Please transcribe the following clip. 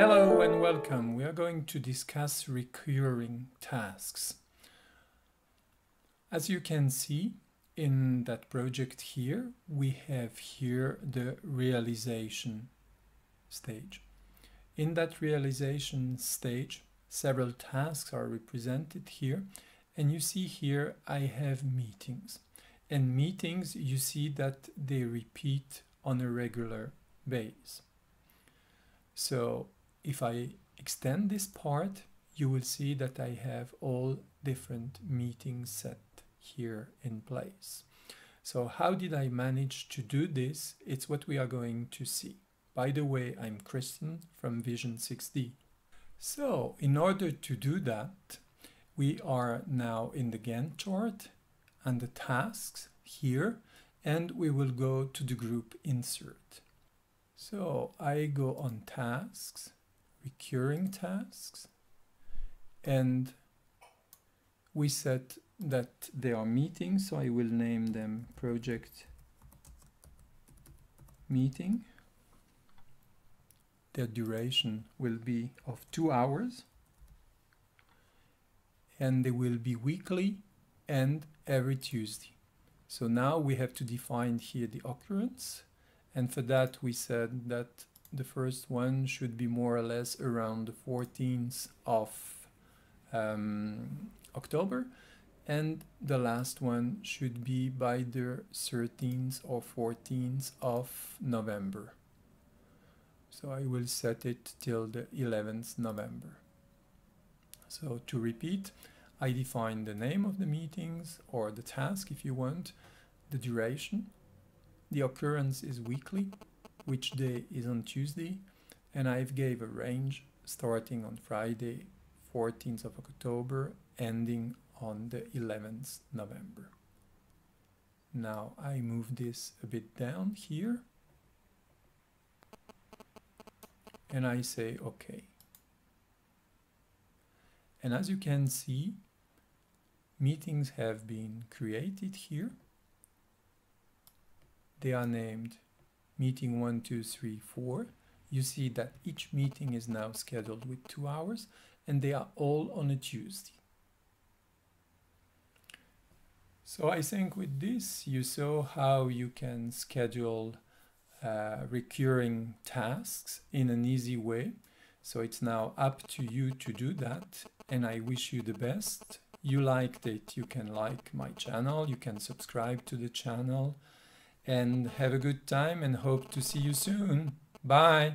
Hello and welcome. We are going to discuss recurring tasks. As you can see in that project here, we have here the realization stage. In that realization stage, several tasks are represented here, and you see here I have meetings. And meetings, you see that they repeat on a regular basis. So if I extend this part, you will see that I have all different meetings set here in place. So how did I manage to do this? It's what we are going to see. By the way, I'm Christian from Vision 6D. So in order to do that, we are now in the Gantt chart and the tasks here, and we will go to the group insert. So I go on tasks, recurring tasks, and we set that they are meetings, so I will name them project meeting. Their duration will be of 2 hours, and they will be weekly and every Tuesday. So now we have to define here the occurrence. And for that, we said that the first one should be more or less around the 14th of October. And the last one should be by the 13th or 14th of November. So I will set it till the 11th November. So to repeat, I define the name of the meetings or the task if you want, the duration. The occurrence is weekly, which day is on Tuesday, and I've gave a range starting on Friday, 14th of October, ending on the 11th November. Now I move this a bit down here, and I say OK. And as you can see, meetings have been created here. They are named meeting 1, 2, 3, 4. You see that each meeting is now scheduled with 2 hours, and they are all on a Tuesday. So I think with this, you saw how you can schedule recurring tasks in an easy way. So it's now up to you to do that, and I wish you the best. You liked it, you can like my channel, you can subscribe to the channel. And have a good time and hope to see you soon. Bye!